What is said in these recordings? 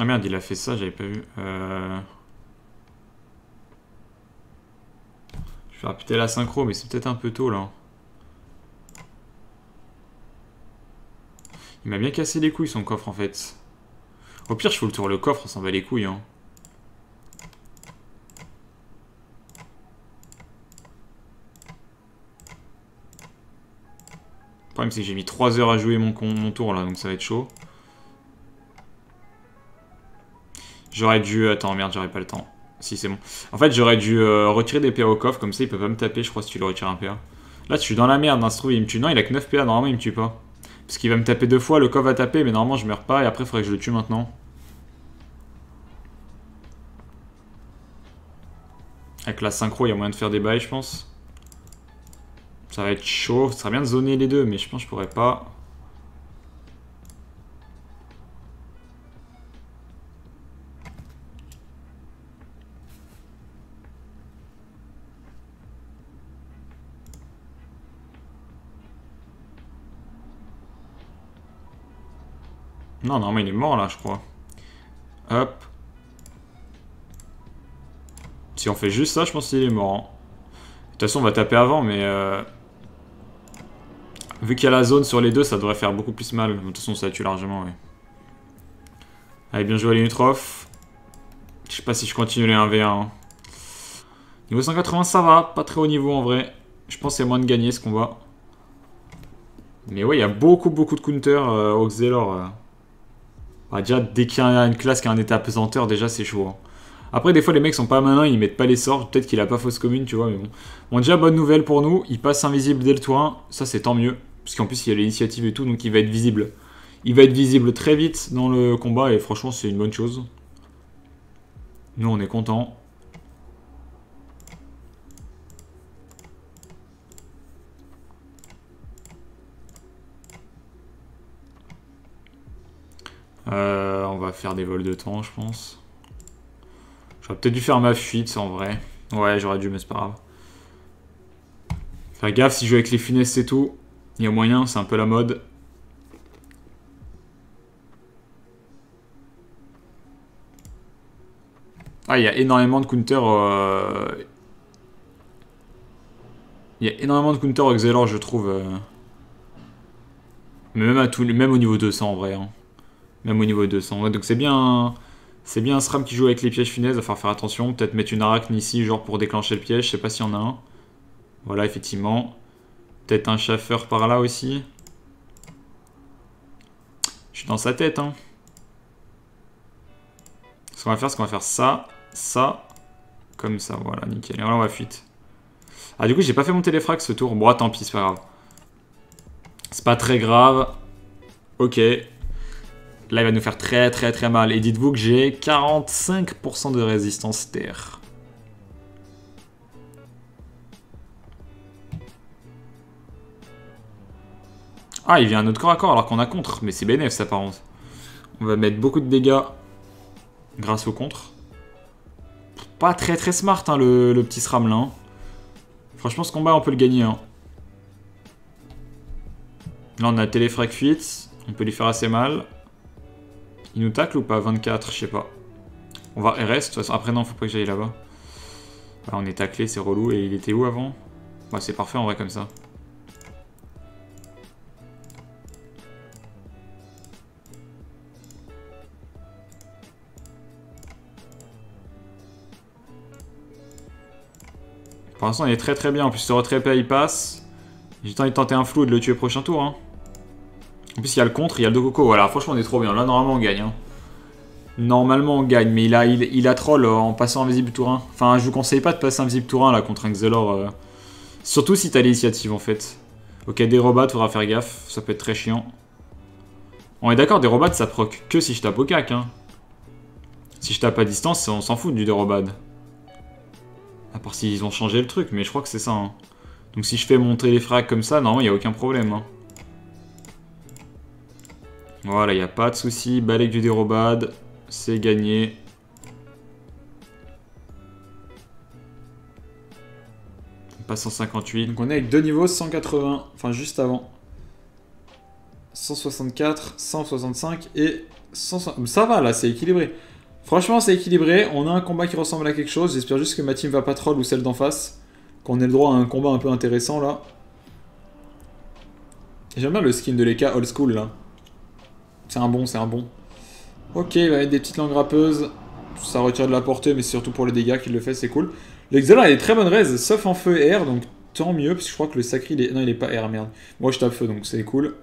Ah merde, il a fait ça, j'avais pas vu. Je vais répéter la synchro, mais c'est peut-être un peu tôt là. Il m'a bien cassé les couilles son coffre en fait. Au pire, je fais le tour le coffre, on s'en bat les couilles. Hein. Le problème, c'est que j'ai mis 3 heures à jouer mon tour là, donc ça va être chaud. J'aurais dû... Attends, merde, j'aurais pas le temps. Si, c'est bon. En fait, j'aurais dû retirer des PA au coffre, comme ça il peut pas me taper, je crois, si tu le retires un PA. Là, je suis dans la merde, hein, se trouve, il me tue. Non, il a que 9 PA, normalement, il me tue pas. Parce qu'il va me taper 2 fois, le coffre va taper, mais normalement, je meurs pas, et après, il faudrait que je le tue maintenant. Avec la synchro, il y a moyen de faire des bails, je pense. Ça va être chaud, ça serait bien de zoner les deux, mais je pense que je pourrais pas... Non, non, mais il est mort là, je crois. Hop. Si on fait juste ça, je pense qu'il est mort. Hein. De toute façon, on va taper avant, mais... Vu qu'il y a la zone sur les deux, ça devrait faire beaucoup plus mal. De toute façon, ça tue largement, oui. Allez, bien joué, Linutrof. Je sais pas si je continue les 1v1. Hein. Niveau 180, ça va. Pas très haut niveau, en vrai. Je pense qu'il y a moins de gagner, ce combat. Mais ouais, il y a beaucoup de counters au Xelor. Bah déjà, dès qu'il y a une classe qui a un état apesanteur, déjà c'est chaud. Hein. Après, des fois, les mecs sont pas malins, ils mettent pas les sorts. Peut-être qu'il a pas fausse commune, tu vois, mais bon. Bon, déjà, bonne nouvelle pour nous, il passe invisible dès le tour 1. Ça, c'est tant mieux. Parce qu'en plus, il y a l'initiative et tout, donc il va être visible. Il va être visible très vite dans le combat, et franchement, c'est une bonne chose. Nous, on est contents. On va faire des vols de temps, je pense. J'aurais peut-être dû faire ma fuite, en vrai. Ouais, j'aurais dû, mais c'est pas grave. Faire gaffe, si je joue avec les funestes et tout, il y a moyen, c'est un peu la mode. Ah, il y a énormément de counter... Il y a énormément de counter au Xelor, je trouve. Mais même au niveau 200, en vrai. Hein. Même au niveau 200. Ouais, donc c'est bien... C'est bien un SRAM qui joue avec les pièges funèses, il va falloir faire attention. Peut-être mettre une arachne ici, genre pour déclencher le piège, je sais pas s'il y en a un. Voilà, effectivement. Peut-être un chaffeur par là aussi. Je suis dans sa tête, hein. Ce qu'on va faire, c'est qu'on va faire ça, ça, comme ça, voilà, nickel. Et voilà, on va fuite. Ah, du coup, j'ai pas fait mon téléfrag ce tour. Bon, tant pis, c'est pas grave. C'est pas très grave. Ok. Là, il va nous faire très mal. Et dites-vous que j'ai 45% de résistance terre. Ah, il vient un autre corps à corps alors qu'on a contre. Mais c'est bénéf, ça, par contre. On va mettre beaucoup de dégâts grâce au contre. Pas très smart, hein, le petit SRAM, là. Hein. Franchement, ce combat, on peut le gagner. Hein. Là, on a téléfrag fuite. On peut lui faire assez mal. Il nous tacle ou pas? 24, je sais pas. On va RS, de toute façon. Après, non, faut pas que j'aille là-bas. Là, on est taclé, c'est relou. Et il était où avant? Bah, c'est parfait en vrai, comme ça. Pour l'instant, il est très bien. En plus, ce retrait il passe. J'ai tenté de un flou et de le tuer prochain tour, hein. En plus, il y a le contre, il y a le Dokoko. Voilà, franchement, on est trop bien. Là, normalement, on gagne. Hein. Normalement, on gagne. Mais il a troll en passant invisible tour 1. Enfin, je vous conseille pas de passer invisible tour 1 là, contre un Xelor. Surtout si t'as l'initiative, en fait. Ok, des robots, faudra faire gaffe. Ça peut être très chiant. On est d'accord, des robots, ça proc que si je tape au cac. Hein. Si je tape à distance, on s'en fout du dérobade. À part s'ils ont changé le truc, mais je crois que c'est ça. Hein. Donc, si je fais monter les frags comme ça, normalement, il n'y a aucun problème. Hein. Voilà, il n'y a pas de souci. Balai du dérobade, c'est gagné. On passe 158. Donc on est avec deux niveaux, 180, enfin juste avant. 164, 165 et 100... Ça va là, c'est équilibré. Franchement, c'est équilibré. On a un combat qui ressemble à quelque chose. J'espère juste que ma team va pas troll ou celle d'en face. Qu'on ait le droit à un combat un peu intéressant là. J'aime bien le skin de l'EK old school là. C'est un bon, c'est un bon. Ok, il va mettre des petites langues râpeuses. Ça retire de la portée, mais c'est surtout pour les dégâts qu'il le fait, c'est cool. Le Xelor a des très bonnes raises, sauf en feu et air, donc tant mieux, parce que je crois que le sacré, il est... Non, il est pas air, merde. Moi, je tape feu, donc c'est cool.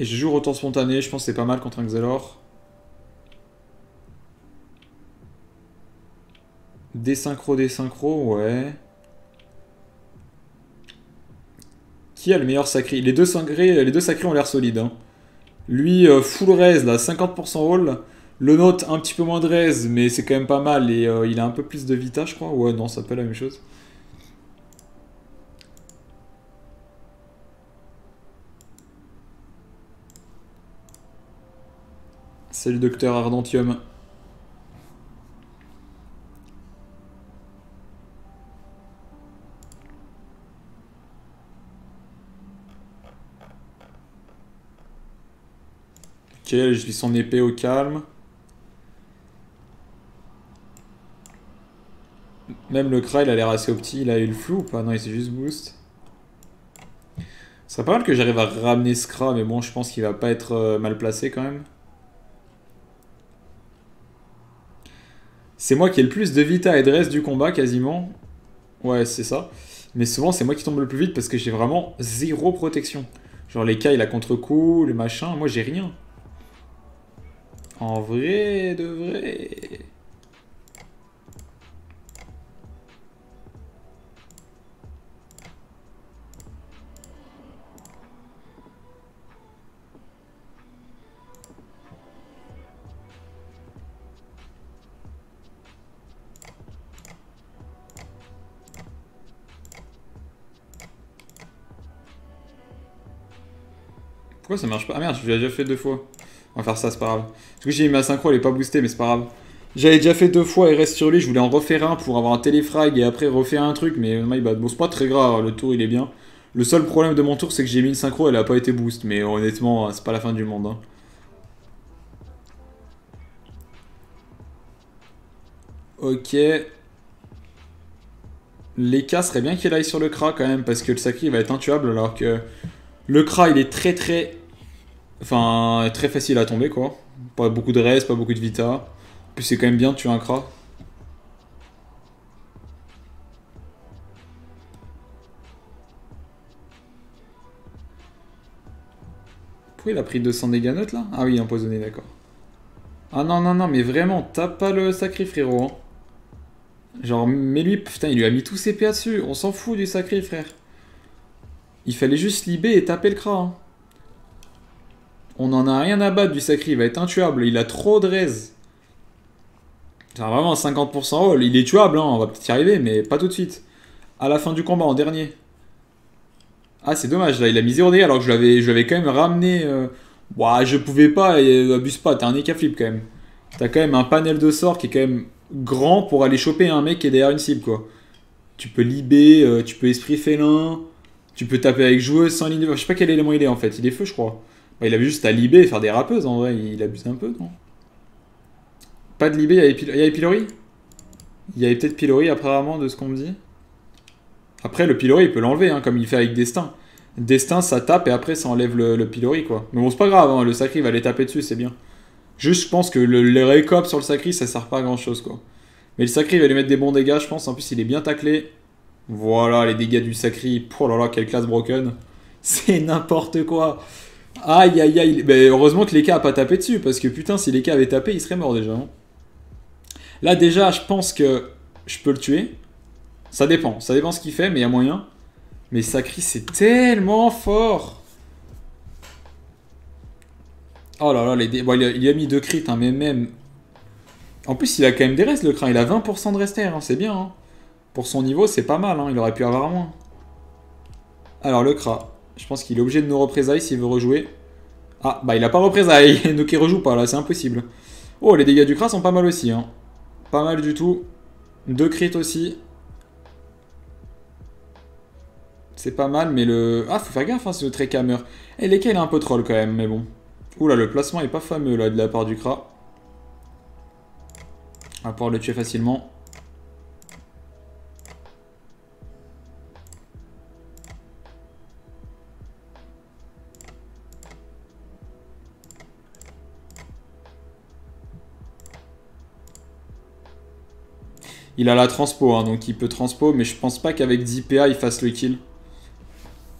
Et je joue retour spontané, je pense que c'est pas mal contre un Xelor. Désynchro, ouais. Qui a le meilleur sacré? Les deux sacrés ont l'air solides, hein. Lui, full raise, là, 50% all. Le nôtre, un petit peu moins de raise, mais c'est quand même pas mal. Et il a un peu plus de vita, je crois. Ouais, non, ça peut être la même chose. Salut, docteur Ardentium. Ok, je vis son épée au calme. Même le Kra, il a l'air assez opti. Il a eu le flou ou pas? Non, il s'est juste boost. Ce serait pas mal que j'arrive à ramener ce Kra, mais bon, je pense qu'il va pas être mal placé quand même. C'est moi qui ai le plus de vita et de reste du combat quasiment. Ouais, c'est ça. Mais souvent, c'est moi qui tombe le plus vite parce que j'ai vraiment zéro protection. Genre les K, il a contre-coup, les machins. Moi, j'ai rien. En vrai, de vrai... Pourquoi ça marche pas? Ah merde, je l'ai déjà fait deux fois. On va faire ça, c'est pas grave. Du coup, j'ai mis ma synchro, elle est pas boostée, mais c'est pas grave. J'avais déjà fait deux fois et reste sur lui. Je voulais en refaire un pour avoir un téléfrag et après refaire un truc, mais bon, c'est pas très grave. Le tour, il est bien. Le seul problème de mon tour, c'est que j'ai mis une synchro, elle a pas été boost, mais honnêtement, c'est pas la fin du monde. Hein. Ok. Les cas serait bien qu'il aille sur le Kra quand même, parce que le Sacri va être intuable alors que le Kra, il est très. Enfin, très facile à tomber quoi. Pas beaucoup de res, pas beaucoup de vita. En plus, c'est quand même bien de tuer un Kra. Pourquoi il a pris 200 dégâts neutres là? Ah oui, empoisonné, d'accord. Ah non, non, non, mais vraiment, tape pas le sacré frérot. Hein. Genre, mais lui, putain, il lui a mis tous ses PA dessus. On s'en fout du sacré frère. Il fallait juste libérer et taper le Kra. Hein. On en a rien à battre du sacré, il va être intuable, il a trop de raise. C'est vraiment 50% all, il est tuable, hein, on va peut-être y arriver, mais pas tout de suite. À la fin du combat, en dernier. Ah, c'est dommage, là, il a mis 0 dégâts alors que je l'avais quand même ramené... Bah, je pouvais pas, et abuse pas, t'as un Eka flip quand même. T'as quand même un panel de sorts qui est quand même grand pour aller choper un mec qui est derrière une cible, quoi. Tu peux libérer, tu peux esprit félin, tu peux taper avec joueuse sans ligne de... Je sais pas quel élément il est en fait, il est feu, je crois. Bah, il avait juste à libérer et faire des rappeuses en vrai, il abuse un peu, non? Pas de libérer, il y avait Pilori? Il y avait peut-être Pilori apparemment de ce qu'on me dit. Après le Pilori il peut l'enlever, hein, comme il fait avec Destin. Destin ça tape et après ça enlève le Pilori quoi. Mais bon c'est pas grave, hein, le Sacri va les taper dessus, c'est bien. Juste je pense que le récop sur le Sacri ça sert pas à grand chose quoi. Mais le Sacri va lui mettre des bons dégâts je pense, en plus il est bien taclé. Voilà les dégâts du Sacri, oh là là quelle classe broken. C'est n'importe quoi. Aïe aïe aïe, ben, heureusement que l'Eka a pas tapé dessus, parce que putain, si l'Eka avait tapé, il serait mort déjà. Hein. Là, déjà, je pense que je peux le tuer. Ça dépend ce qu'il fait, mais il y a moyen. Mais Sacri, c'est tellement fort. Oh là là, les dé... Bon, il a mis 2 crits, hein, mais même. En plus, il a quand même des restes, le crin. Il a 20% de rester, hein, c'est bien. Hein. Pour son niveau, c'est pas mal, hein. Il aurait pu avoir moins. Alors, le cra. Je pense qu'il est obligé de nous représailles s'il veut rejouer. Ah, bah il a pas représailles, donc il rejoue pas là, c'est impossible. Oh, les dégâts du Kra sont pas mal aussi, hein. Pas mal du tout. 2 crits aussi. C'est pas mal, mais le... Ah, faut faire gaffe, hein, c'est le trait cameur. Et l'écaille, il est un peu troll quand même, mais bon. Oula, le placement est pas fameux, là, de la part du Kra. À pouvoir le tuer facilement. Il a la transpo, hein, donc il peut transpo, mais je pense pas qu'avec 10 PA il fasse le kill.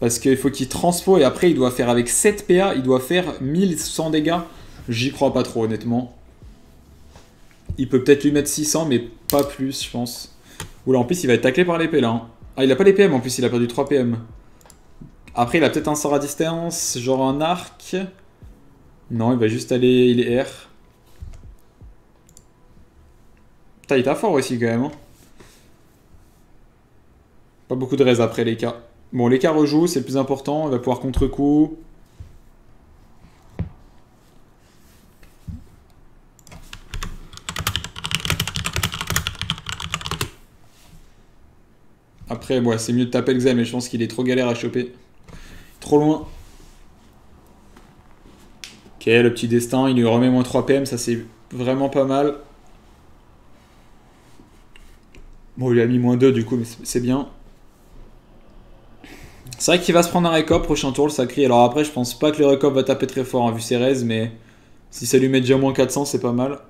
Parce qu'il faut qu'il transpo et après il doit faire avec 7 PA, il doit faire 1100 dégâts. J'y crois pas trop, honnêtement. Il peut peut-être lui mettre 600, mais pas plus, je pense. Oula, en plus il va être taclé par l'épée là. Hein. Ah, il a pas les PM en plus, il a perdu 3 PM. Après, il a peut-être un sort à distance, genre un arc. Non, il va juste aller. Il est R. Putain, il t'a fort aussi quand même. Hein. Pas beaucoup de raise après les cas. Bon, les cas rejoue, c'est le plus important. Il va pouvoir contre-coup. Après, ouais, c'est mieux de taper le Xel, mais je pense qu'il est trop galère à choper. Trop loin. Ok, le petit destin, il lui remet moins 3 PM, ça c'est vraiment pas mal. Bon, il a mis moins 2 du coup, mais c'est bien. C'est vrai qu'il va se prendre un récop, prochain tour, le sacré. Alors après, je pense pas que le récop va taper très fort, hein, vu ses raises, mais si ça lui met déjà moins 400, c'est pas mal.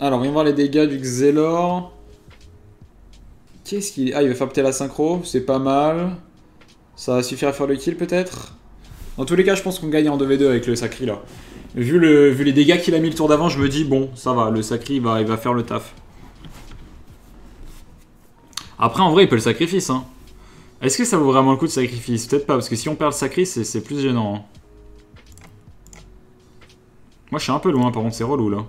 Alors, viens voir les dégâts du Xelor. Qu'est-ce qu'il... Ah, il va faire peut-être la synchro, c'est pas mal. Ça va suffire à faire le kill peut-être. Dans tous les cas, je pense qu'on gagne en 2v2 avec le Sacri là. Vu les dégâts qu'il a mis le tour d'avant, je me dis, bon, ça va, le Sacri, il va faire le taf. Après, en vrai, il peut le sacrifice. Hein. Est-ce que ça vaut vraiment le coup de sacrifice? Peut-être pas, parce que si on perd le Sacri, c'est plus gênant. Hein. Moi, je suis un peu loin, par contre, c'est relou là.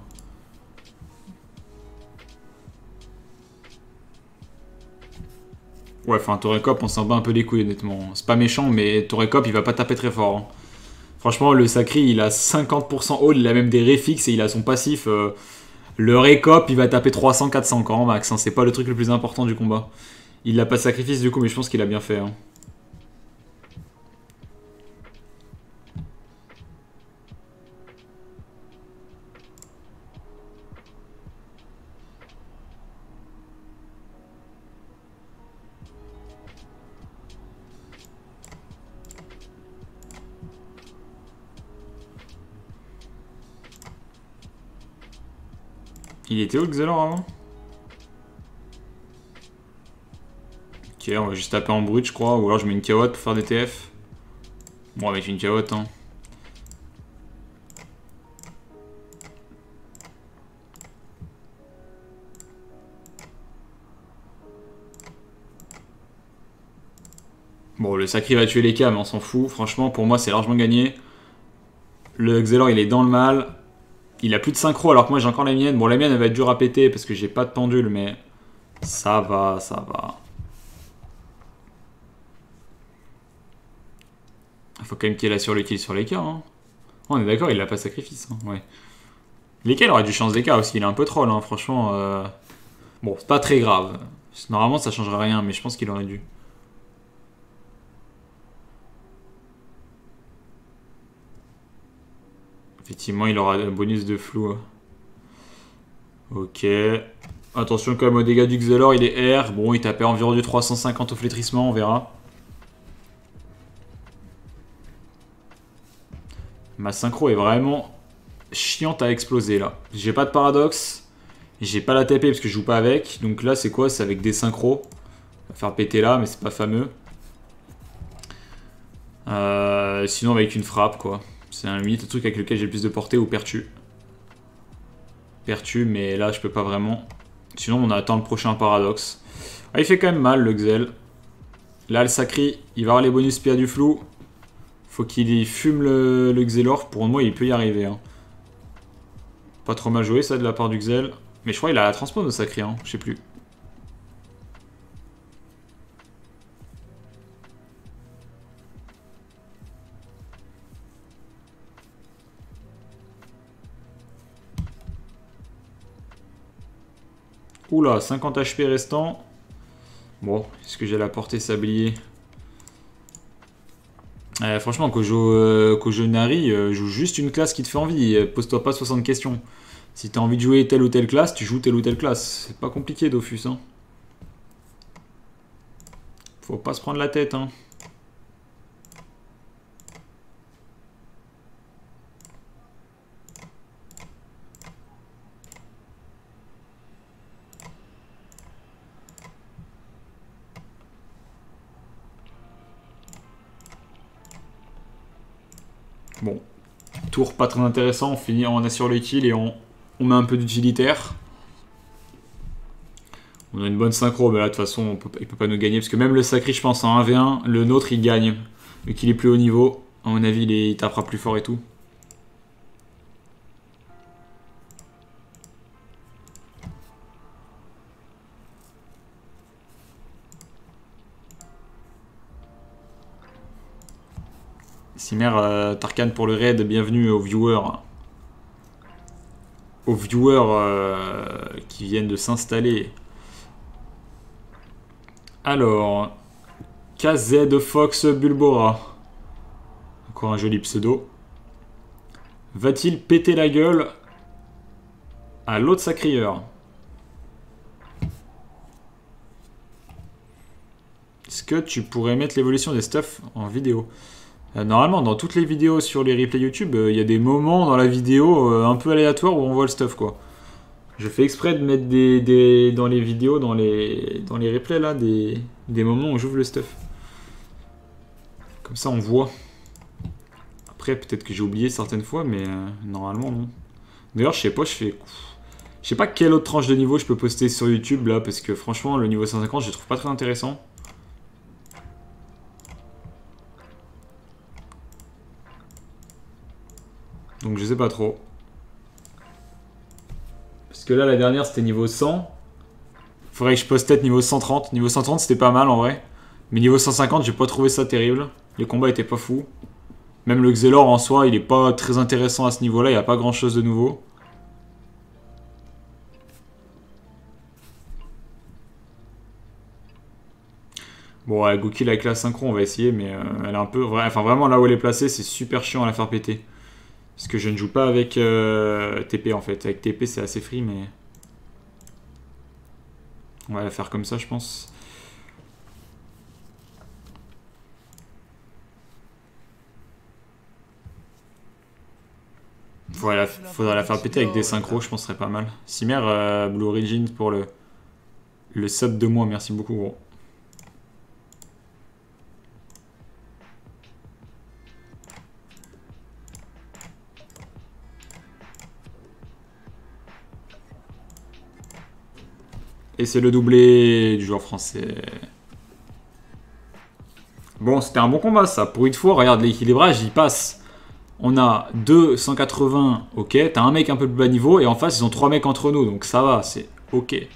Ouais, enfin, Torekop, on s'en bat un peu les couilles, honnêtement. C'est pas méchant, mais Torekop, il va pas taper très fort. Hein. Franchement, le Sacri, il a 50% hold, il a même des réfixes et il a son passif. Le Rekop, il va taper 300-400 quand max. Hein. C'est pas le truc le plus important du combat. Il a pas de sacrifice du coup, mais je pense qu'il a bien fait. Hein. Il était où le Xelor avant? Ok, on va juste taper en brut, je crois. Ou alors je mets une carotte pour faire des TF. Bon, avec une carotte, hein. Bon, le Sacri va tuer les cas, mais on s'en fout. Franchement, pour moi, c'est largement gagné. Le Xelor, il est dans le mal. Il a plus de synchro alors que moi j'ai encore la mienne. Bon, la mienne elle va être dure à péter parce que j'ai pas de pendule, mais ça va, ça va. Faut quand même qu'il assure le kill sur les cas. Hein. Oh, on est d'accord, il a pas sacrifice. Hein. Ouais. Lesquels aura du chance des cas aussi. Il est un peu troll, hein, franchement. Bon, c'est pas très grave. Normalement ça changera rien, mais je pense qu'il aurait dû. Effectivement, il aura un bonus de flou. Ok. Attention quand même aux dégâts du Xelor, il est R. Bon, il tapait environ du 350 au flétrissement, on verra. Ma synchro est vraiment chiante à exploser là. J'ai pas de paradoxe. J'ai pas la TP parce que je joue pas avec. Donc là, c'est quoi? C'est avec des synchros. On va faire péter là, mais c'est pas fameux. Sinon, avec une frappe quoi. C'est un limite, le truc avec lequel j'ai le plus de portée ou pertu. Pertu, mais là je peux pas vraiment. Sinon on attend le prochain paradoxe. Ah, il fait quand même mal le Xel. Là le Sacri, il va avoir les bonus PA du flou. Faut qu'il fume le Xelor. Pour moi il peut y arriver. Hein. Pas trop mal joué ça de la part du Xel. Mais je crois qu'il a la transpo de Sacri, hein. Je sais plus. Oula, 50 HP restant. Bon, est-ce que j'ai la portée sablier? Franchement, Kojo Nari, joue juste une classe qui te fait envie. Pose-toi pas 60 questions. Si t'as envie de jouer telle ou telle classe, tu joues telle ou telle classe. C'est pas compliqué, Dofus. Hein. Faut pas se prendre la tête. Hein. Bon, tour pas très intéressant, on finit, on assure le kill et on met un peu d'utilitaire. On a une bonne synchro, mais là de toute façon il peut pas nous gagner, parce que même le Sacri, je pense, en 1v1, le nôtre il gagne. Vu qu'il est plus haut niveau, à mon avis il tapera plus fort et tout. Simère, Tarkan pour le raid, bienvenue aux viewers. Aux viewers qui viennent de s'installer. Alors, KZ Fox Bulbora. Encore un joli pseudo. Va-t-il péter la gueule à l'autre sacrieur? Est-ce que tu pourrais mettre l'évolution des stuffs en vidéo? Normalement, dans toutes les vidéos sur les replays YouTube, il y a des moments dans la vidéo un peu aléatoires où on voit le stuff, quoi. Je fais exprès de mettre dans les vidéos, dans les replays, là, des moments où j'ouvre le stuff. Comme ça, on voit. Après, peut-être que j'ai oublié certaines fois, mais normalement, non. D'ailleurs, je sais pas, je sais pas quelle autre tranche de niveau je peux poster sur YouTube, là, parce que franchement, le niveau 150, je le trouve pas très intéressant. Donc je sais pas trop. Parce que là la dernière c'était niveau 100. Faudrait que je poste peut-être niveau 130. Niveau 130 c'était pas mal en vrai. Mais niveau 150 j'ai pas trouvé ça terrible. Les combats étaient pas fous. Même le Xelor en soi il est pas très intéressant à ce niveau là. Il n'y a pas grand chose de nouveau. Bon ouais, Goukil avec la synchro on va essayer. Mais elle est un peu... Enfin vraiment là où elle est placée c'est super chiant à la faire péter. Parce que je ne joue pas avec TP en fait. Avec TP c'est assez free mais... On va la faire comme ça je pense. Voilà, faudra la faire péter avec des synchros, je pense que ce serait pas mal. Simère, Blue Origin pour le sub de moi, merci beaucoup gros. Et c'est le doublé du joueur français. Bon, c'était un bon combat ça. Pour une fois, regarde l'équilibrage, il passe. On a 280, ok. T'as un mec un peu plus bas niveau et en face, ils ont 3 mecs entre nous. Donc ça va, c'est ok.